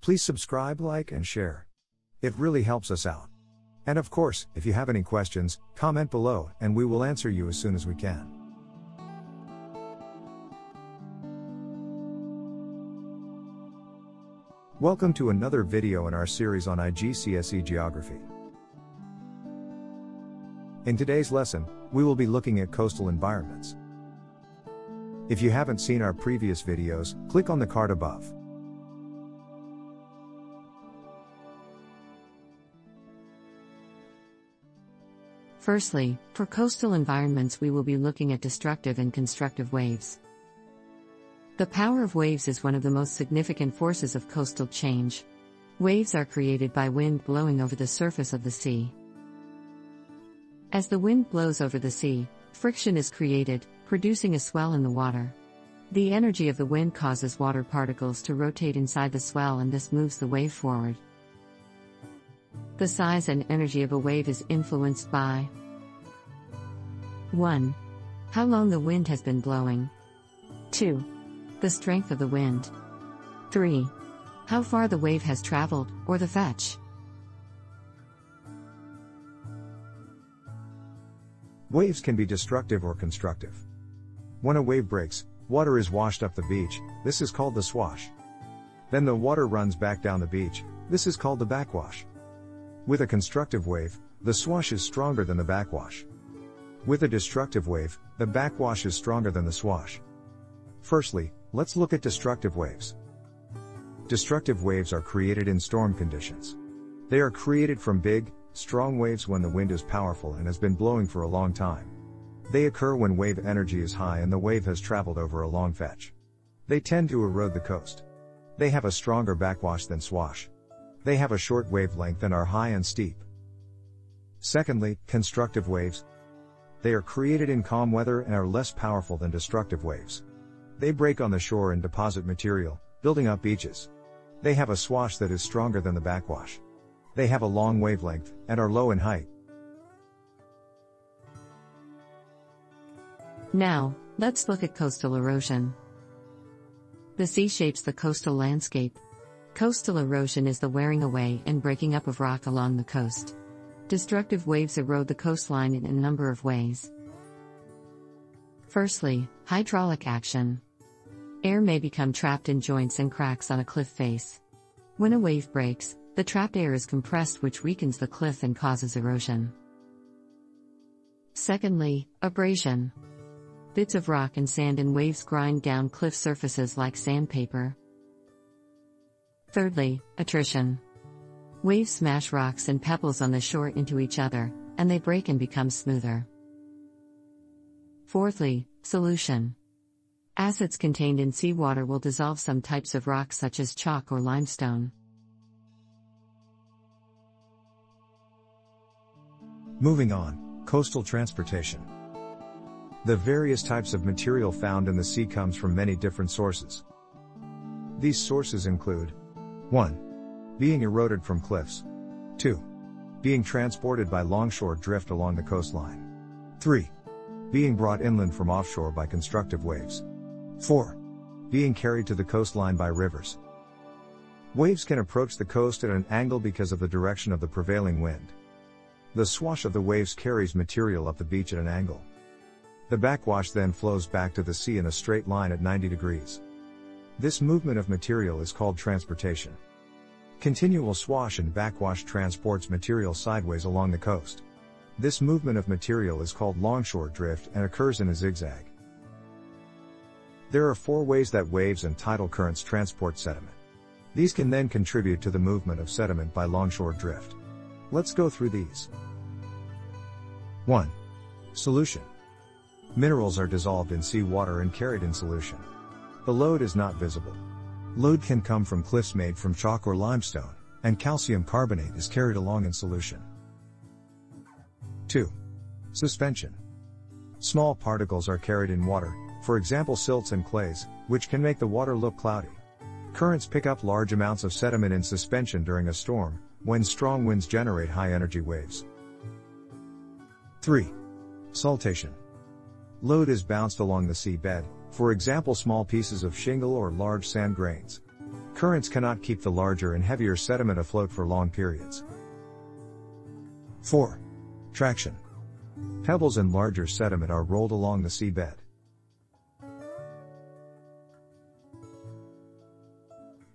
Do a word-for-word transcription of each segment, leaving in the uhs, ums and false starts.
Please subscribe, like, and share. It really helps us out. And of course, if you have any questions, comment below and we will answer you as soon as we can. Welcome to another video in our series on I G C S E Geography. In today's lesson, we will be looking at coastal environments. If you haven't seen our previous videos, click on the card above. Firstly, for coastal environments we will be looking at destructive and constructive waves. The power of waves is one of the most significant forces of coastal change. Waves are created by wind blowing over the surface of the sea. As the wind blows over the sea, friction is created, producing a swell in the water. The energy of the wind causes water particles to rotate inside the swell, and this moves the wave forward. The size and energy of a wave is influenced by one. How long the wind has been blowing. two. The strength of the wind. three. How far the wave has traveled, or the fetch. Waves can be destructive or constructive. When a wave breaks, water is washed up the beach. This is called the swash. Then the water runs back down the beach. This is called the backwash. With a constructive wave, the swash is stronger than the backwash. With a destructive wave, the backwash is stronger than the swash. Firstly, let's look at destructive waves. Destructive waves are created in storm conditions. They are created from big, strong waves when the wind is powerful and has been blowing for a long time. They occur when wave energy is high and the wave has traveled over a long fetch. They tend to erode the coast. They have a stronger backwash than swash. They have a short wavelength and are high and steep. Secondly, constructive waves. They are created in calm weather and are less powerful than destructive waves. They break on the shore and deposit material, building up beaches. They have a swash that is stronger than the backwash. They have a long wavelength and are low in height. Now, let's look at coastal erosion. The sea shapes the coastal landscape. Coastal erosion is the wearing away and breaking up of rock along the coast. Destructive waves erode the coastline in a number of ways. Firstly, hydraulic action. Air may become trapped in joints and cracks on a cliff face. When a wave breaks, the trapped air is compressed, which weakens the cliff and causes erosion. Secondly, abrasion. Bits of rock and sand and waves grind down cliff surfaces like sandpaper. Thirdly, attrition. Waves smash rocks and pebbles on the shore into each other, and they break and become smoother. Fourthly, solution. Acids contained in seawater will dissolve some types of rocks such as chalk or limestone. Moving on, coastal transportation. The various types of material found in the sea comes from many different sources. These sources include one. Being eroded from cliffs. two. Being transported by longshore drift along the coastline. three. Being brought inland from offshore by constructive waves. four. Being carried to the coastline by rivers. Waves can approach the coast at an angle because of the direction of the prevailing wind. The swash of the waves carries material up the beach at an angle. The backwash then flows back to the sea in a straight line at ninety degrees. This movement of material is called transportation. Continual swash and backwash transports material sideways along the coast. This movement of material is called longshore drift and occurs in a zigzag. There are four ways that waves and tidal currents transport sediment. These can then contribute to the movement of sediment by longshore drift. Let's go through these. one. Solution. Minerals are dissolved in seawater and carried in solution. The load is not visible. Load can come from cliffs made from chalk or limestone, and calcium carbonate is carried along in solution. two. Suspension. Small particles are carried in water, for example silts and clays, which can make the water look cloudy. Currents pick up large amounts of sediment in suspension during a storm, when strong winds generate high energy waves. three. Saltation. Load is bounced along the seabed, for example small pieces of shingle or large sand grains. Currents cannot keep the larger and heavier sediment afloat for long periods. four. Traction. Pebbles and larger sediment are rolled along the seabed.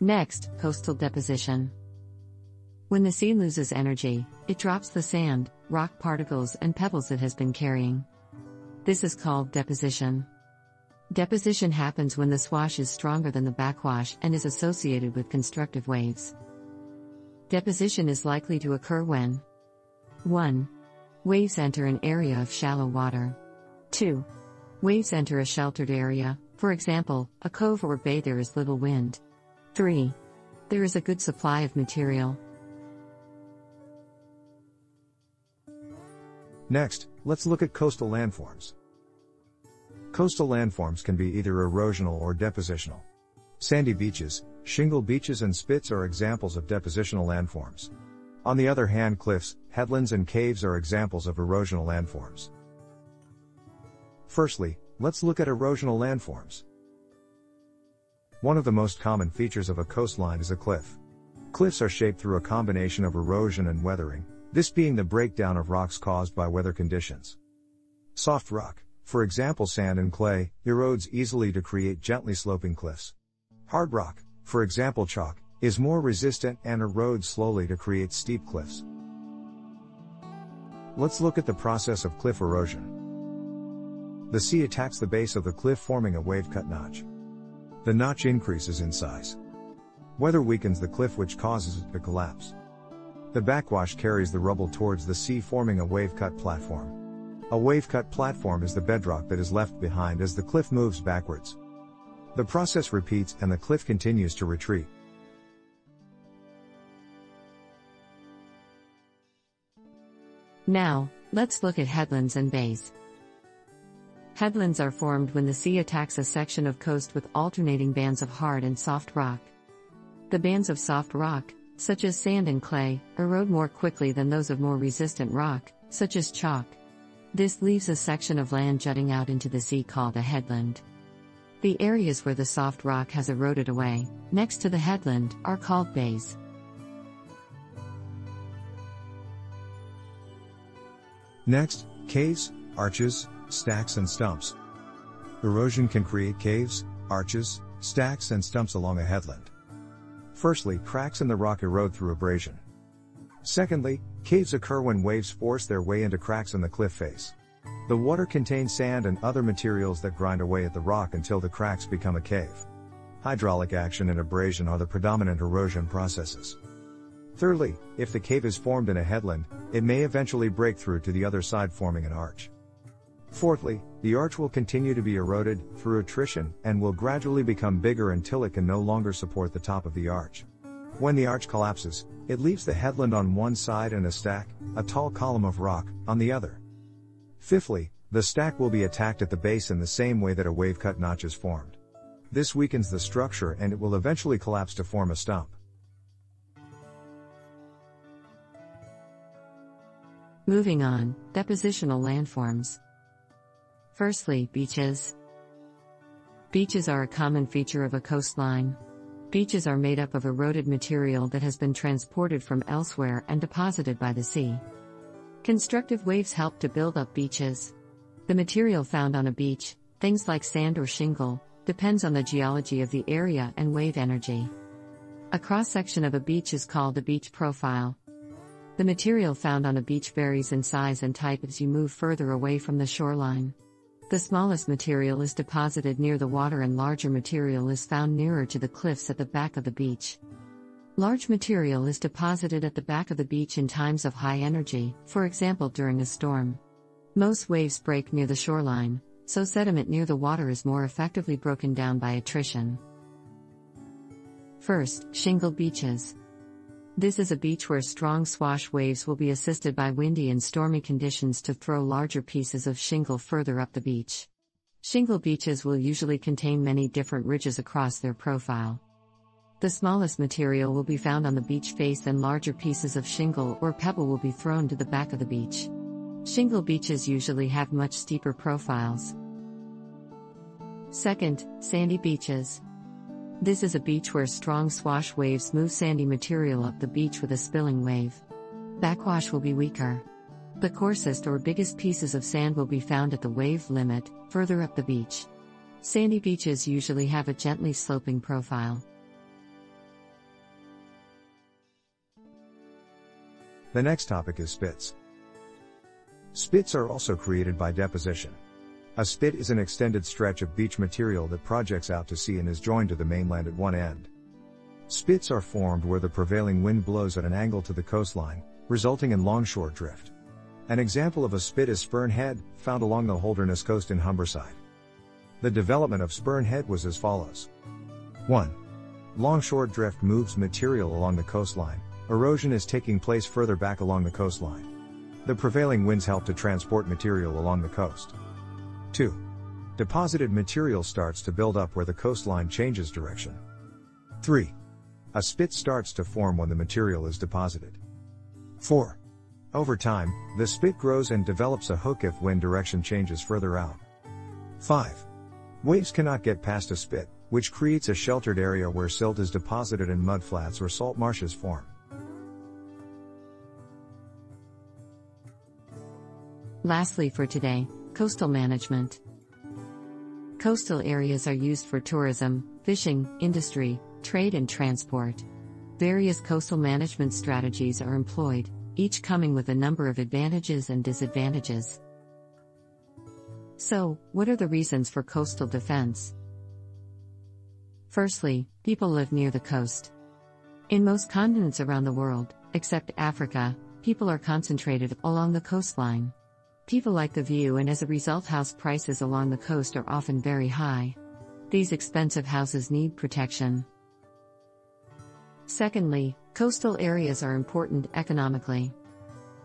Next, coastal deposition. When the sea loses energy, it drops the sand, rock particles and pebbles it has been carrying. This is called deposition. Deposition happens when the swash is stronger than the backwash and is associated with constructive waves. Deposition is likely to occur when one. Waves enter an area of shallow water. two. Waves enter a sheltered area, for example, a cove or bay there is little wind. three. There is a good supply of material. Next, let's look at coastal landforms. Coastal landforms can be either erosional or depositional. Sandy beaches, shingle beaches and spits are examples of depositional landforms. On the other hand, cliffs, headlands and caves are examples of erosional landforms. Firstly, let's look at erosional landforms. One of the most common features of a coastline is a cliff. Cliffs are shaped through a combination of erosion and weathering, this being the breakdown of rocks caused by weather conditions. Soft rock, for example sand and clay, erodes easily to create gently sloping cliffs. Hard rock, for example chalk, is more resistant and erodes slowly to create steep cliffs. Let's look at the process of cliff erosion. The sea attacks the base of the cliff forming a wave-cut notch. The notch increases in size. Weather weakens the cliff which causes it to collapse. The backwash carries the rubble towards the sea forming a wave-cut platform. A wave-cut platform is the bedrock that is left behind as the cliff moves backwards. The process repeats and the cliff continues to retreat. Now, let's look at headlands and bays. Headlands are formed when the sea attacks a section of coast with alternating bands of hard and soft rock. The bands of soft rock, such as sand and clay, erode more quickly than those of more resistant rock, such as chalk. This leaves a section of land jutting out into the sea called a headland. The areas where the soft rock has eroded away, next to the headland, are called bays. Next, caves, arches, stacks and stumps. Erosion can create caves, arches, stacks and stumps along a headland. Firstly, cracks in the rock erode through abrasion. Secondly, caves occur when waves force their way into cracks in the cliff face. The water contains sand and other materials that grind away at the rock until the cracks become a cave. Hydraulic action and abrasion are the predominant erosion processes. Thirdly, if the cave is formed in a headland, it may eventually break through to the other side forming an arch. Fourthly, the arch will continue to be eroded through attrition and will gradually become bigger until it can no longer support the top of the arch. When the arch collapses, it leaves the headland on one side and a stack, a tall column of rock, on the other. Fifthly, the stack will be attacked at the base in the same way that a wave-cut notch is formed. This weakens the structure and it will eventually collapse to form a stump. Moving on, depositional landforms. Firstly, beaches. Beaches are a common feature of a coastline. Beaches are made up of eroded material that has been transported from elsewhere and deposited by the sea. Constructive waves help to build up beaches. The material found on a beach, things like sand or shingle, depends on the geology of the area and wave energy. A cross-section of a beach is called a beach profile. The material found on a beach varies in size and type as you move further away from the shoreline. The smallest material is deposited near the water and larger material is found nearer to the cliffs at the back of the beach. Large material is deposited at the back of the beach in times of high energy, for example during a storm. Most waves break near the shoreline, so sediment near the water is more effectively broken down by attrition. First, shingle beaches. This is a beach where strong swash waves will be assisted by windy and stormy conditions to throw larger pieces of shingle further up the beach. Shingle beaches will usually contain many different ridges across their profile. The smallest material will be found on the beach face and larger pieces of shingle or pebble will be thrown to the back of the beach. Shingle beaches usually have much steeper profiles. Second, sandy beaches. This is a beach where strong swash waves move sandy material up the beach with a spilling wave. Backwash will be weaker. The coarsest or biggest pieces of sand will be found at the wave limit, further up the beach. Sandy beaches usually have a gently sloping profile. The next topic is spits. Spits are also created by deposition. A spit is an extended stretch of beach material that projects out to sea and is joined to the mainland at one end. Spits are formed where the prevailing wind blows at an angle to the coastline, resulting in longshore drift. An example of a spit is Spurn Head, found along the Holderness coast in Humberside. The development of Spurn Head was as follows. one. Longshore drift moves material along the coastline. Erosion is taking place further back along the coastline. The prevailing winds help to transport material along the coast. two. Deposited material starts to build up where the coastline changes direction. three. A spit starts to form when the material is deposited. four. Over time, the spit grows and develops a hook if wind direction changes further out. five. Waves cannot get past a spit, which creates a sheltered area where silt is deposited and mudflats or salt marshes form. Lastly for today, coastal management. Coastal areas are used for tourism, fishing, industry, trade and transport. Various coastal management strategies are employed, each coming with a number of advantages and disadvantages. So, what are the reasons for coastal defense? Firstly, people live near the coast. In most continents around the world, except Africa, people are concentrated along the coastline. People like the view, and as a result, house prices along the coast are often very high. These expensive houses need protection. Secondly, coastal areas are important economically.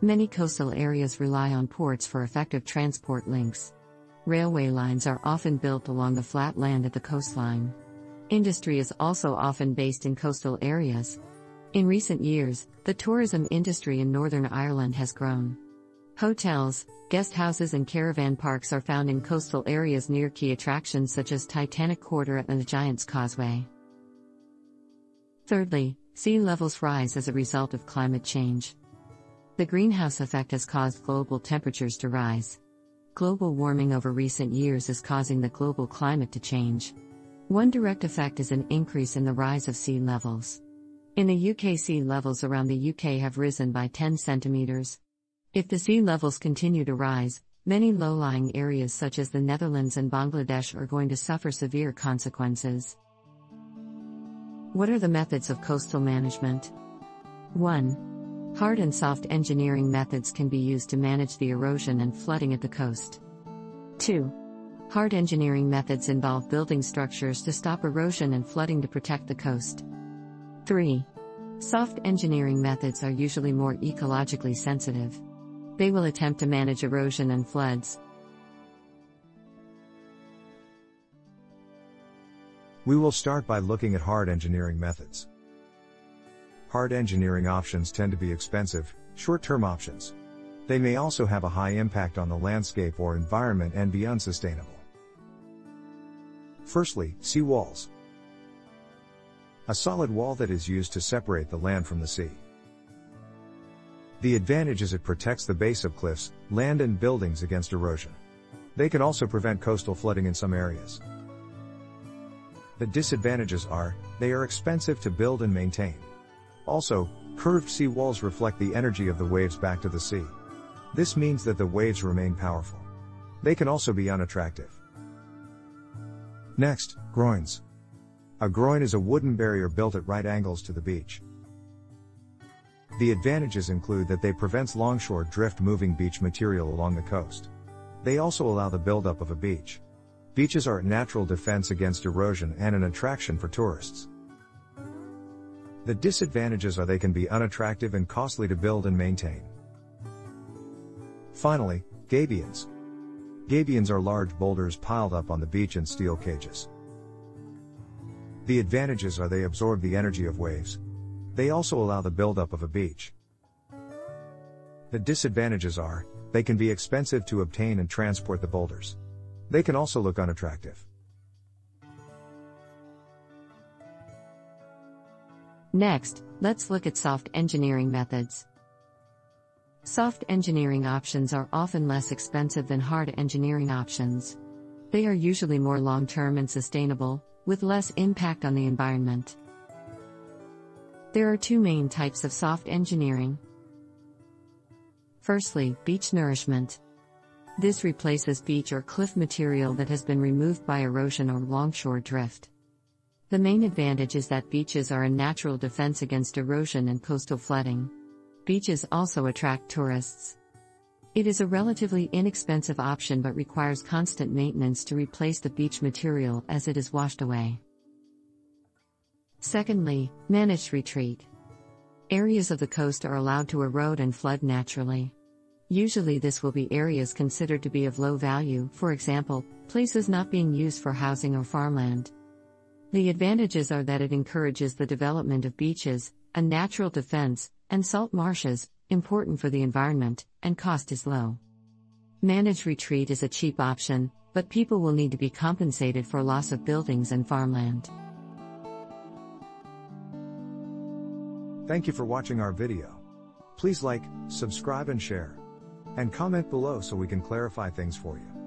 Many coastal areas rely on ports for effective transport links. Railway lines are often built along the flat land at the coastline. Industry is also often based in coastal areas. In recent years, the tourism industry in Northern Ireland has grown. Hotels, guest houses and caravan parks are found in coastal areas near key attractions such as Titanic Quarter and the Giant's Causeway. Thirdly, sea levels rise as a result of climate change. The greenhouse effect has caused global temperatures to rise. Global warming over recent years is causing the global climate to change. One direct effect is an increase in the rise of sea levels. In the U K, sea levels around the U K have risen by ten centimetres. If the sea levels continue to rise, many low-lying areas such as the Netherlands and Bangladesh are going to suffer severe consequences. What are the methods of coastal management? one. Hard and soft engineering methods can be used to manage the erosion and flooding at the coast. two. Hard engineering methods involve building structures to stop erosion and flooding to protect the coast. three. Soft engineering methods are usually more ecologically sensitive. They will attempt to manage erosion and floods. We will start by looking at hard engineering methods. Hard engineering options tend to be expensive, short-term options. They may also have a high impact on the landscape or environment and be unsustainable. Firstly, sea walls. A solid wall that is used to separate the land from the sea. The advantage is it protects the base of cliffs, land and buildings against erosion. They can also prevent coastal flooding in some areas. The disadvantages are, they are expensive to build and maintain. Also, curved sea walls reflect the energy of the waves back to the sea. This means that the waves remain powerful. They can also be unattractive. Next, groins. A groin is a wooden barrier built at right angles to the beach. The advantages include that they prevent longshore drift moving beach material along the coast. They also allow the buildup of a beach. Beaches are a natural defense against erosion and an attraction for tourists. The disadvantages are they can be unattractive and costly to build and maintain. Finally, gabions. Gabions are large boulders piled up on the beach in steel cages. The advantages are they absorb the energy of waves. They also allow the buildup of a beach. The disadvantages are, they can be expensive to obtain and transport the boulders. They can also look unattractive. Next, let's look at soft engineering methods. Soft engineering options are often less expensive than hard engineering options. They are usually more long-term and sustainable, with less impact on the environment. There are two main types of soft engineering. Firstly, beach nourishment. This replaces beach or cliff material that has been removed by erosion or longshore drift. The main advantage is that beaches are a natural defense against erosion and coastal flooding. Beaches also attract tourists. It is a relatively inexpensive option but requires constant maintenance to replace the beach material as it is washed away. Secondly, managed retreat. Areas of the coast are allowed to erode and flood naturally. Usually this will be areas considered to be of low value, for example, places not being used for housing or farmland. The advantages are that it encourages the development of beaches, a natural defense, and salt marshes, important for the environment, and cost is low. Managed retreat is a cheap option, but people will need to be compensated for loss of buildings and farmland. Thank you for watching our video. Please like, subscribe and share. And comment below so we can clarify things for you.